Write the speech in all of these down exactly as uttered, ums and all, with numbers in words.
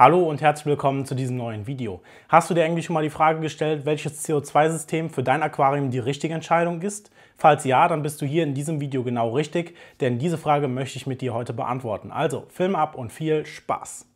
Hallo und herzlich willkommen zu diesem neuen Video. Hast du dir eigentlich schon mal die Frage gestellt, welches C O zwei System für dein Aquarium die richtige Entscheidung ist? Falls ja, dann bist du hier in diesem Video genau richtig, denn diese Frage möchte ich mit dir heute beantworten. Also Film ab und viel Spaß!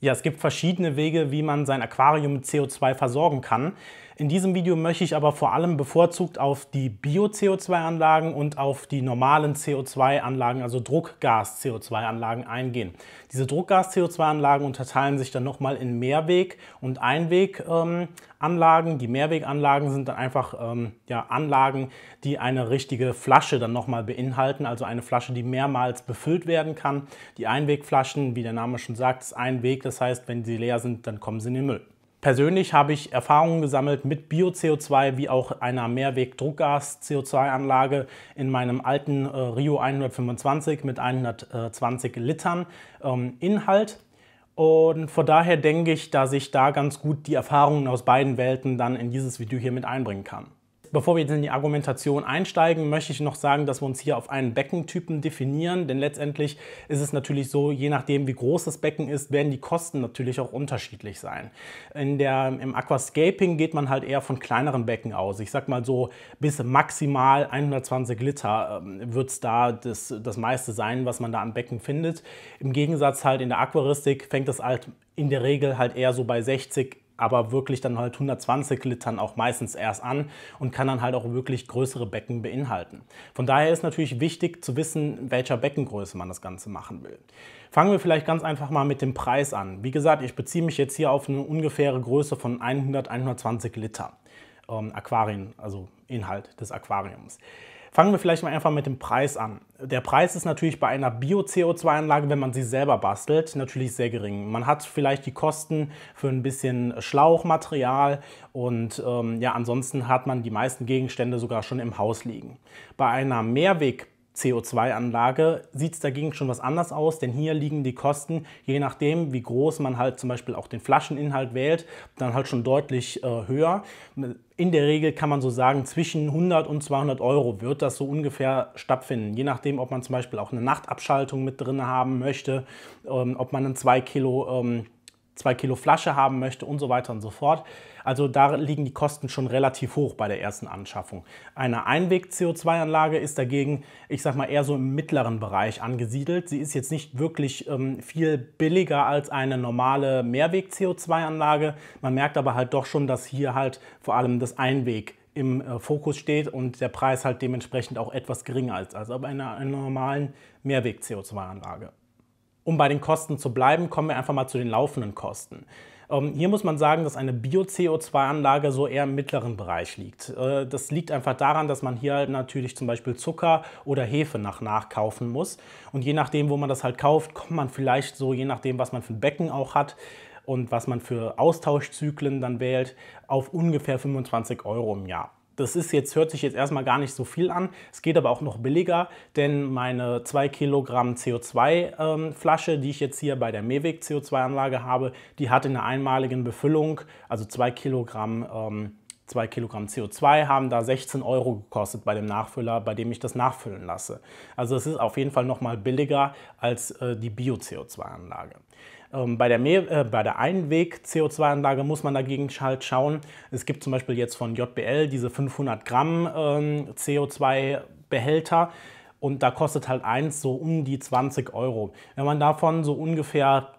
Ja, es gibt verschiedene Wege, wie man sein Aquarium mit C O zwei versorgen kann. In diesem Video möchte ich aber vor allem bevorzugt auf die Bio C O zwei Anlagen und auf die normalen C O zwei Anlagen, also Druckgas C O zwei Anlagen eingehen. Diese Druckgas C O zwei Anlagen unterteilen sich dann nochmal in Mehrweg- und Einweganlagen. Die Mehrweganlagen sind dann einfach ähm, ja, Anlagen, die eine richtige Flasche dann nochmal beinhalten, also eine Flasche, die mehrmals befüllt werden kann. Die Einwegflaschen, wie der Name schon sagt, ist ein Weg. Das heißt, wenn sie leer sind, dann kommen sie in den Müll. Persönlich habe ich Erfahrungen gesammelt mit Bio C O zwei wie auch einer Mehrweg-Druckgas C O zwei Anlage in meinem alten äh, Rio hundertfünfundzwanzig mit hundertzwanzig Litern ähm, Inhalt. Und von daher denke ich, dass ich da ganz gut die Erfahrungen aus beiden Welten dann in dieses Video hier mit einbringen kann. Bevor wir jetzt in die Argumentation einsteigen, möchte ich noch sagen, dass wir uns hier auf einen Beckentypen definieren, denn letztendlich ist es natürlich so, je nachdem wie groß das Becken ist, werden die Kosten natürlich auch unterschiedlich sein. In der, im Aquascaping geht man halt eher von kleineren Becken aus. Ich sag mal so, bis maximal hundertzwanzig Liter ähm, wird es da das, das meiste sein, was man da an Becken findet. Im Gegensatz halt in der Aquaristik fängt das halt in der Regel halt eher so bei sechzig aber wirklich dann halt hundertzwanzig Litern auch meistens erst an und kann dann halt auch wirklich größere Becken beinhalten. Von daher ist natürlich wichtig zu wissen, welcher Beckengröße man das Ganze machen will. Fangen wir vielleicht ganz einfach mal mit dem Preis an. Wie gesagt, ich beziehe mich jetzt hier auf eine ungefähre Größe von hundert, hundertzwanzig Liter ähm, Aquarien, also Inhalt des Aquariums. Fangen wir vielleicht mal einfach mit dem Preis an. Der Preis ist natürlich bei einer Bio C O zwei Anlage, wenn man sie selber bastelt, natürlich sehr gering. Man hat vielleicht die Kosten für ein bisschen Schlauchmaterial und ähm, ja, ansonsten hat man die meisten Gegenstände sogar schon im Haus liegen. Bei einer Mehrweg C O zwei Anlage sieht es dagegen schon was anders aus, denn hier liegen die Kosten, je nachdem wie groß man halt zum Beispiel auch den Flascheninhalt wählt, dann halt schon deutlich äh, höher. In der Regel kann man so sagen, zwischen hundert und zweihundert Euro wird das so ungefähr stattfinden. Je nachdem, ob man zum Beispiel auch eine Nachtabschaltung mit drin haben möchte, ähm, ob man einen zwei Kilo, ähm, zwei Kilo Flasche haben möchte und so weiter und so fort. Also da liegen die Kosten schon relativ hoch bei der ersten Anschaffung. Eine Einweg C O zwei Anlage ist dagegen, ich sag mal, eher so im mittleren Bereich angesiedelt. Sie ist jetzt nicht wirklich ähm, viel billiger als eine normale Mehrweg C O zwei Anlage. Man merkt aber halt doch schon, dass hier halt vor allem das Einweg im äh, Fokus steht und der Preis halt dementsprechend auch etwas geringer ist als bei einer, einer normalen Mehrweg C O zwei Anlage. Um bei den Kosten zu bleiben, kommen wir einfach mal zu den laufenden Kosten. Ähm, hier muss man sagen, dass eine Bio C O zwei Anlage so eher im mittleren Bereich liegt. Äh, das liegt einfach daran, dass man hier halt natürlich zum Beispiel Zucker oder Hefe nach nachkaufen muss. Und je nachdem, wo man das halt kauft, kommt man vielleicht so, je nachdem, was man für ein Becken auch hat und was man für Austauschzyklen dann wählt, auf ungefähr fünfundzwanzig Euro im Jahr. Das ist jetzt, hört sich jetzt erstmal gar nicht so viel an, es geht aber auch noch billiger, denn meine zwei Kilogramm C O zwei Flasche, ähm, die ich jetzt hier bei der Mehrweg C O zwei Anlage habe, die hat in einer einmaligen Befüllung, also zwei Kilogramm, ähm, zwei Kilogramm C O zwei haben da sechzehn Euro gekostet bei dem Nachfüller, bei dem ich das nachfüllen lasse. Also es ist auf jeden Fall nochmal billiger als äh, die Bio C O zwei Anlage. Bei der, äh, bei der Einweg C O zwei Anlage muss man dagegen halt schauen. Es gibt zum Beispiel jetzt von J B L diese fünfhundert Gramm ähm, C O zwei Behälter und da kostet halt eins so um die zwanzig Euro. Wenn man davon so ungefähr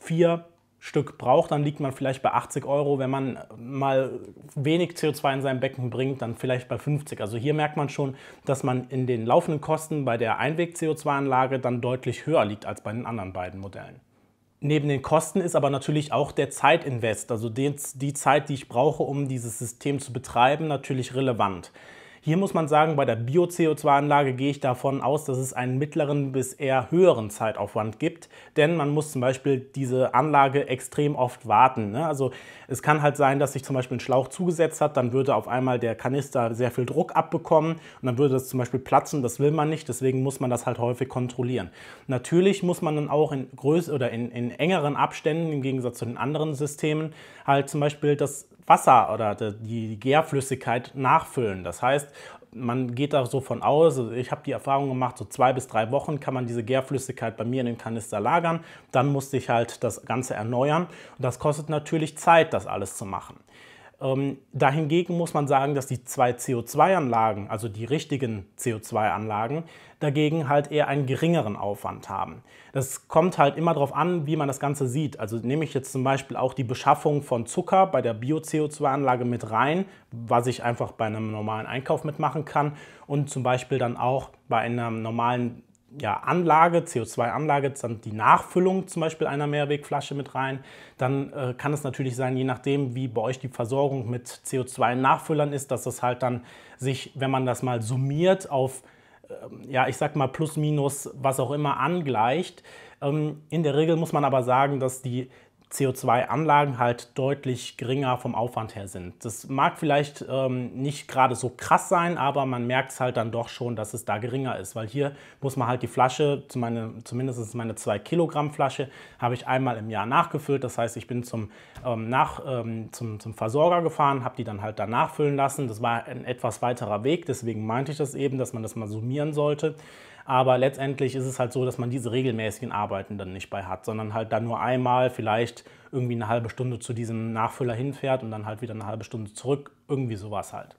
vier Stück braucht, dann liegt man vielleicht bei achtzig Euro. Wenn man mal wenig C O zwei in sein Becken bringt, dann vielleicht bei fünfzig. Also hier merkt man schon, dass man in den laufenden Kosten bei der Einweg C O zwei Anlage dann deutlich höher liegt als bei den anderen beiden Modellen. Neben den Kosten ist aber natürlich auch der Zeitinvest, also die, die Zeit, die ich brauche, um dieses System zu betreiben, natürlich relevant. Hier muss man sagen, bei der Bio C O zwei Anlage gehe ich davon aus, dass es einen mittleren bis eher höheren Zeitaufwand gibt, denn man muss zum Beispiel diese Anlage extrem oft warten, ne? Also es kann halt sein, dass sich zum Beispiel ein Schlauch zugesetzt hat, dann würde auf einmal der Kanister sehr viel Druck abbekommen und dann würde das zum Beispiel platzen, das will man nicht, deswegen muss man das halt häufig kontrollieren. Natürlich muss man dann auch in größeren oder in, in engeren Abständen, im Gegensatz zu den anderen Systemen, halt zum Beispiel das Wasser oder die Gärflüssigkeit nachfüllen. Das heißt, man geht da so von aus, also ich habe die Erfahrung gemacht, so zwei bis drei Wochen kann man diese Gärflüssigkeit bei mir in dem Kanister lagern. Dann musste ich halt das Ganze erneuern. Und das kostet natürlich Zeit, das alles zu machen. Ähm, dahingegen muss man sagen, dass die zwei C O zwei Anlagen, also die richtigen C O zwei Anlagen, dagegen halt eher einen geringeren Aufwand haben. Das kommt halt immer darauf an, wie man das Ganze sieht. Also nehme ich jetzt zum Beispiel auch die Beschaffung von Zucker bei der Bio C O zwei Anlage mit rein, was ich einfach bei einem normalen Einkauf mitmachen kann und zum Beispiel dann auch bei einer normalen ja, Anlage, C O zwei Anlage, dann die Nachfüllung zum Beispiel einer Mehrwegflasche mit rein, dann äh, kann es natürlich sein, je nachdem, wie bei euch die Versorgung mit C O zwei Nachfüllern ist, dass das halt dann sich, wenn man das mal summiert, auf, äh, ja, ich sag mal plus, minus, was auch immer angleicht. Ähm, in der Regel muss man aber sagen, dass die C O zwei Anlagen halt deutlich geringer vom Aufwand her sind. Das mag vielleicht ähm, nicht gerade so krass sein, aber man merkt es halt dann doch schon, dass es da geringer ist, weil hier muss man halt die Flasche, zumindest meine zwei Kilogramm Flasche, habe ich einmal im Jahr nachgefüllt. Das heißt, ich bin zum, ähm, nach, ähm, zum, zum Versorger gefahren, habe die dann halt danach füllen lassen. Das war ein etwas weiterer Weg, deswegen meinte ich das eben, dass man das mal summieren sollte. Aber letztendlich ist es halt so, dass man diese regelmäßigen Arbeiten dann nicht bei hat, sondern halt dann nur einmal vielleicht irgendwie eine halbe Stunde zu diesem Nachfüller hinfährt und dann halt wieder eine halbe Stunde zurück, irgendwie sowas halt.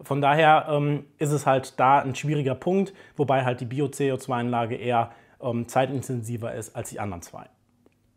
Von daher ähm, ist es halt da ein schwieriger Punkt, wobei halt die Bio C O zwei Anlage eher ähm, zeitintensiver ist als die anderen zwei.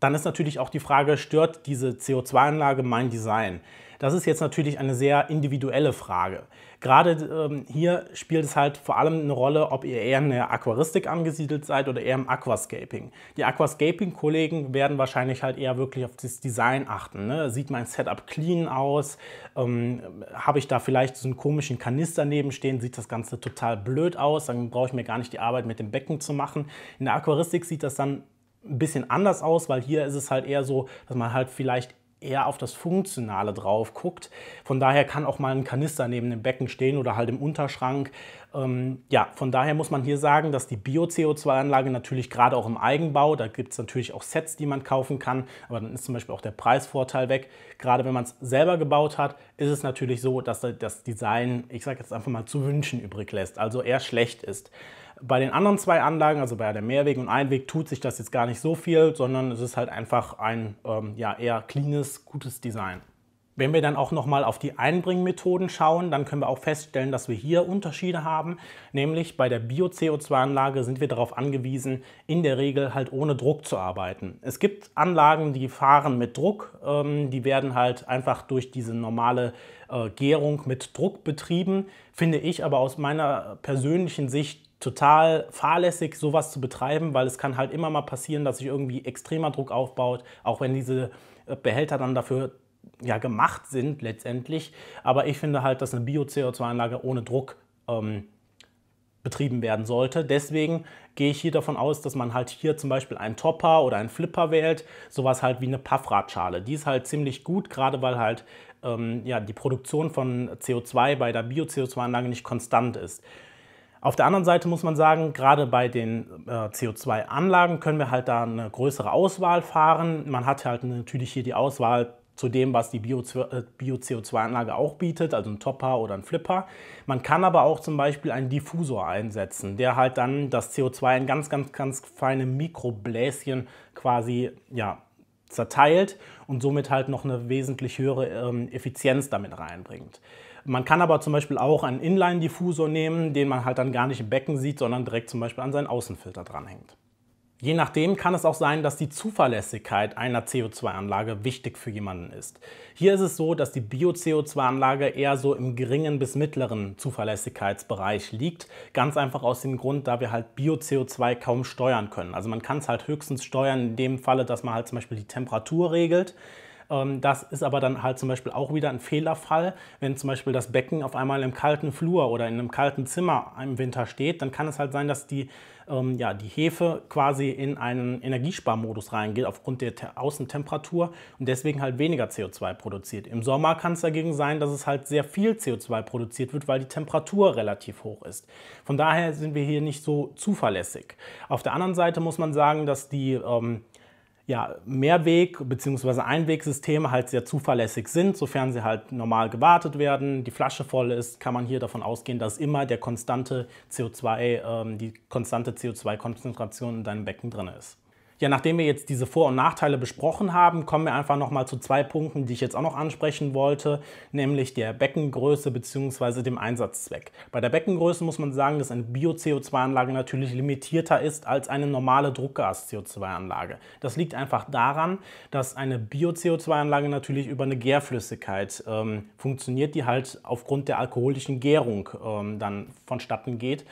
Dann ist natürlich auch die Frage, stört diese C O zwei Anlage mein Design? Das ist jetzt natürlich eine sehr individuelle Frage. Gerade ähm, hier spielt es halt vor allem eine Rolle, ob ihr eher in der Aquaristik angesiedelt seid oder eher im Aquascaping. Die Aquascaping-Kollegen werden wahrscheinlich halt eher wirklich auf das Design achten, ne? Sieht mein Setup clean aus? Ähm, habe ich da vielleicht so einen komischen Kanister nebenstehen? Sieht das Ganze total blöd aus? Dann brauche ich mir gar nicht die Arbeit mit dem Becken zu machen. In der Aquaristik sieht das dann ein bisschen anders aus, weil hier ist es halt eher so, dass man halt vielleicht eher auf das Funktionale drauf guckt. Von daher kann auch mal ein Kanister neben dem Becken stehen oder halt im Unterschrank. Ähm, ja, von daher muss man hier sagen, dass die Bio C O zwei Anlage natürlich gerade auch im Eigenbau, da gibt es natürlich auch Sets, die man kaufen kann, aber dann ist zum Beispiel auch der Preisvorteil weg. Gerade wenn man es selber gebaut hat, ist es natürlich so, dass das Design, ich sage jetzt einfach mal, zu wünschen übrig lässt, also eher schlecht ist. Bei den anderen zwei Anlagen, also bei der Mehrweg- und Einweg, tut sich das jetzt gar nicht so viel, sondern es ist halt einfach ein ähm, ja, eher cleanes, gutes Design. Wenn wir dann auch nochmal auf die Einbringmethoden schauen, dann können wir auch feststellen, dass wir hier Unterschiede haben. Nämlich bei der Bio C O zwei Anlage sind wir darauf angewiesen, in der Regel halt ohne Druck zu arbeiten. Es gibt Anlagen, die fahren mit Druck, ähm, die werden halt einfach durch diese normale äh, Gärung mit Druck betrieben. Finde ich aber aus meiner persönlichen Sicht total fahrlässig, sowas zu betreiben, weil es kann halt immer mal passieren, dass sich irgendwie extremer Druck aufbaut, auch wenn diese Behälter dann dafür ja gemacht sind letztendlich. Aber ich finde halt, dass eine Bio C O zwei Anlage ohne Druck ähm, betrieben werden sollte. Deswegen gehe ich hier davon aus, dass man halt hier zum Beispiel einen Topper oder einen Flipper wählt, sowas halt wie eine Paffradschale. Die ist halt ziemlich gut, gerade weil halt ähm, ja, die Produktion von C O zwei bei der Bio C O zwei Anlage nicht konstant ist. Auf der anderen Seite muss man sagen, gerade bei den äh, C O zwei Anlagen können wir halt da eine größere Auswahl fahren. Man hat halt natürlich hier die Auswahl zu dem, was die Bio C O zwei Anlage auch bietet, also ein Topper oder ein Flipper. Man kann aber auch zum Beispiel einen Diffusor einsetzen, der halt dann das C O zwei in ganz, ganz, ganz feine Mikrobläschen quasi, ja, zerteilt und somit halt noch eine wesentlich höhere ähm, Effizienz damit reinbringt. Man kann aber zum Beispiel auch einen Inline-Diffusor nehmen, den man halt dann gar nicht im Becken sieht, sondern direkt zum Beispiel an seinen Außenfilter dranhängt. Je nachdem kann es auch sein, dass die Zuverlässigkeit einer C O zwei Anlage wichtig für jemanden ist. Hier ist es so, dass die Bio C O zwei Anlage eher so im geringen bis mittleren Zuverlässigkeitsbereich liegt. Ganz einfach aus dem Grund, da wir halt Bio C O zwei kaum steuern können. Also man kann es halt höchstens steuern in dem Falle, dass man halt zum Beispiel die Temperatur regelt. Das ist aber dann halt zum Beispiel auch wieder ein Fehlerfall, wenn zum Beispiel das Becken auf einmal im kalten Flur oder in einem kalten Zimmer im Winter steht, dann kann es halt sein, dass die, ähm, ja, die Hefe quasi in einen Energiesparmodus reingeht aufgrund der Außentemperatur und deswegen halt weniger C O zwei produziert. Im Sommer kann es dagegen sein, dass es halt sehr viel C O zwei produziert wird, weil die Temperatur relativ hoch ist. Von daher sind wir hier nicht so zuverlässig. Auf der anderen Seite muss man sagen, dass die ähm, ja, Mehrweg- bzw. Einwegsysteme halt sehr zuverlässig sind, sofern sie halt normal gewartet werden, die Flasche voll ist, kann man hier davon ausgehen, dass immer der konstante C O zwei, äh, die konstante C O zwei Konzentration in deinem Becken drin ist. Ja, nachdem wir jetzt diese Vor- und Nachteile besprochen haben, kommen wir einfach nochmal zu zwei Punkten, die ich jetzt auch noch ansprechen wollte, nämlich der Beckengröße bzw. dem Einsatzzweck. Bei der Beckengröße muss man sagen, dass eine Bio-C O zwei Anlage natürlich limitierter ist als eine normale Druckgas-C O zwei Anlage. Das liegt einfach daran, dass eine Bio-C O zwei Anlage natürlich über eine Gärflüssigkeit ähm, funktioniert, die halt aufgrund der alkoholischen Gärung ähm, dann vonstatten geht.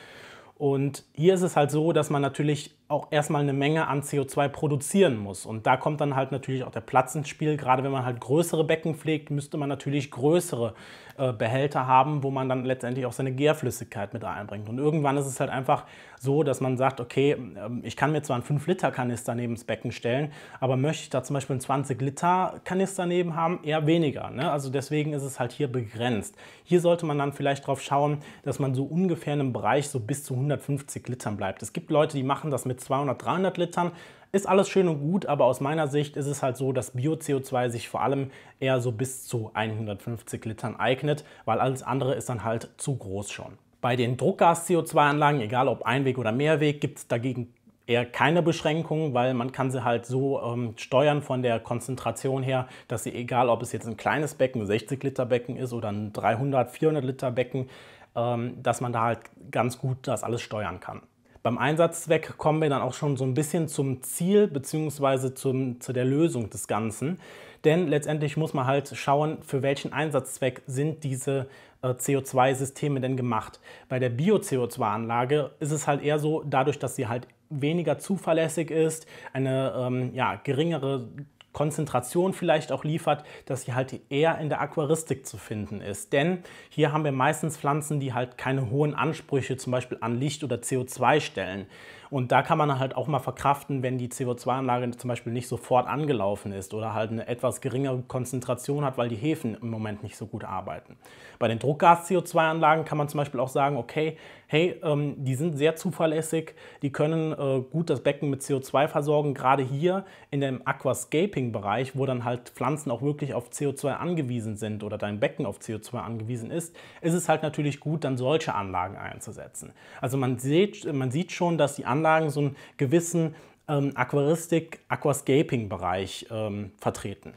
Und hier ist es halt so, dass man natürlich auch erstmal eine Menge an C O zwei produzieren muss. Und da kommt dann halt natürlich auch der Platz ins Spiel. Gerade wenn man halt größere Becken pflegt, müsste man natürlich größere äh, Behälter haben, wo man dann letztendlich auch seine Gärflüssigkeit mit einbringt. Und irgendwann ist es halt einfach so, dass man sagt, okay, ich kann mir zwar einen fünf Liter Kanister neben das Becken stellen, aber möchte ich da zum Beispiel einen zwanzig Liter Kanister neben haben? Eher weniger, ne? Also deswegen ist es halt hier begrenzt. Hier sollte man dann vielleicht drauf schauen, dass man so ungefähr in einem Bereich so bis zu hundertfünfzig Litern bleibt. Es gibt Leute, die machen das mit zweihundert, dreihundert Litern, ist alles schön und gut, aber aus meiner Sicht ist es halt so, dass Bio-C O zwei sich vor allem eher so bis zu hundertfünfzig Litern eignet, weil alles andere ist dann halt zu groß schon. Bei den Druckgas-C O zwei Anlagen, egal ob Einweg oder Mehrweg, gibt es dagegen eher keine Beschränkungen, weil man kann sie halt so ähm, steuern von der Konzentration her, dass sie, egal ob es jetzt ein kleines Becken, sechzig Liter Becken ist oder ein dreihundert, vierhundert Liter Becken, ähm, dass man da halt ganz gut das alles steuern kann. Beim Einsatzzweck kommen wir dann auch schon so ein bisschen zum Ziel bzw. zu der Lösung des Ganzen. Denn letztendlich muss man halt schauen, für welchen Einsatzzweck sind diese äh, C O zwei Systeme denn gemacht. Bei der Bio-C O zwei Anlage ist es halt eher so, dadurch, dass sie halt weniger zuverlässig ist, eine ähm, ja, geringere Konzentration vielleicht auch liefert, dass sie halt eher in der Aquaristik zu finden ist. Denn hier haben wir meistens Pflanzen, die halt keine hohen Ansprüche zum Beispiel an Licht oder C O zwei stellen. Und da kann man halt auch mal verkraften, wenn die C O zwei Anlage zum Beispiel nicht sofort angelaufen ist oder halt eine etwas geringere Konzentration hat, weil die Hefen im Moment nicht so gut arbeiten. Bei den Druckgas-C O zwei Anlagen kann man zum Beispiel auch sagen, okay, hey, ähm, die sind sehr zuverlässig, die können äh, gut das Becken mit C O zwei versorgen, gerade hier in dem Aquascaping-Bereich, wo dann halt Pflanzen auch wirklich auf C O zwei angewiesen sind oder dein Becken auf C O zwei angewiesen ist, ist es halt natürlich gut, dann solche Anlagen einzusetzen. Also man sieht, man sieht schon, dass die Anlagen so einen gewissen ähm, Aquaristik-Aquascaping-Bereich ähm, vertreten.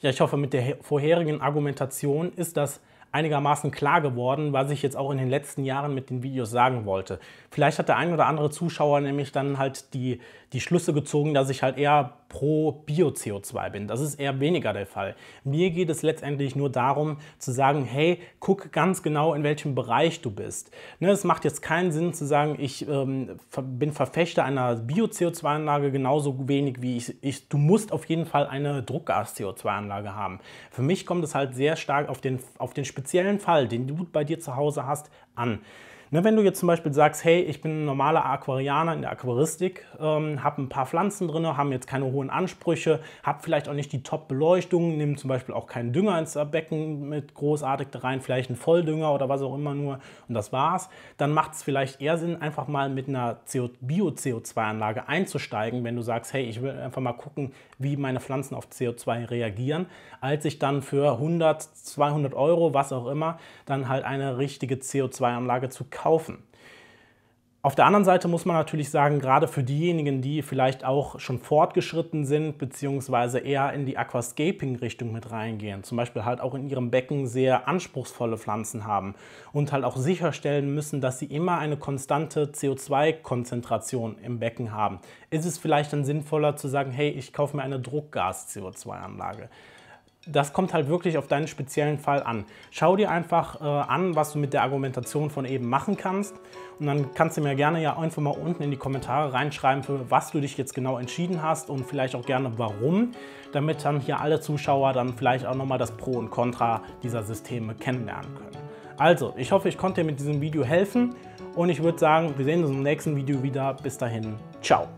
Ja, ich hoffe, mit der vorherigen Argumentation ist das einigermaßen klar geworden, was ich jetzt auch in den letzten Jahren mit den Videos sagen wollte. Vielleicht hat der ein oder andere Zuschauer nämlich dann halt die, die Schlüsse gezogen, dass ich halt eher pro Bio-C O zwei bin. Das ist eher weniger der Fall. Mir geht es letztendlich nur darum, zu sagen, hey, guck ganz genau, in welchem Bereich du bist. Ne, es macht jetzt keinen Sinn zu sagen, ich ähm, bin Verfechter einer Bio-C O zwei Anlage genauso wenig wie ich, ich. Du musst auf jeden Fall eine Druckgas-C O zwei Anlage haben. Für mich kommt es halt sehr stark auf den, auf den speziellen Fall, den du bei dir zu Hause hast, an. Wenn du jetzt zum Beispiel sagst, hey, ich bin ein normaler Aquarianer in der Aquaristik, ähm, habe ein paar Pflanzen drin, habe jetzt keine hohen Ansprüche, habe vielleicht auch nicht die Top-Beleuchtung, nehme zum Beispiel auch keinen Dünger ins Becken mit großartig da rein, vielleicht einen Volldünger oder was auch immer nur und das war's, dann macht es vielleicht eher Sinn, einfach mal mit einer Bio-C O zwei Anlage einzusteigen, wenn du sagst, hey, ich will einfach mal gucken, wie meine Pflanzen auf C O zwei reagieren, als ich dann für hundert, zweihundert Euro, was auch immer, dann halt eine richtige C O zwei Anlage zu kaufen. Kaufen. Auf der anderen Seite muss man natürlich sagen, gerade für diejenigen, die vielleicht auch schon fortgeschritten sind, beziehungsweise eher in die Aquascaping-Richtung mit reingehen, zum Beispiel halt auch in ihrem Becken sehr anspruchsvolle Pflanzen haben und halt auch sicherstellen müssen, dass sie immer eine konstante C O zwei Konzentration im Becken haben, ist es vielleicht dann sinnvoller zu sagen, hey, ich kaufe mir eine Druckgas-C O zwei Anlage. Das kommt halt wirklich auf deinen speziellen Fall an. Schau dir einfach äh, an, was du mit der Argumentation von eben machen kannst. Und dann kannst du mir gerne ja einfach mal unten in die Kommentare reinschreiben, für was du dich jetzt genau entschieden hast und vielleicht auch gerne warum, damit dann hier alle Zuschauer dann vielleicht auch nochmal das Pro und Contra dieser Systeme kennenlernen können. Also, ich hoffe, ich konnte dir mit diesem Video helfen und ich würde sagen, wir sehen uns im nächsten Video wieder. Bis dahin, ciao!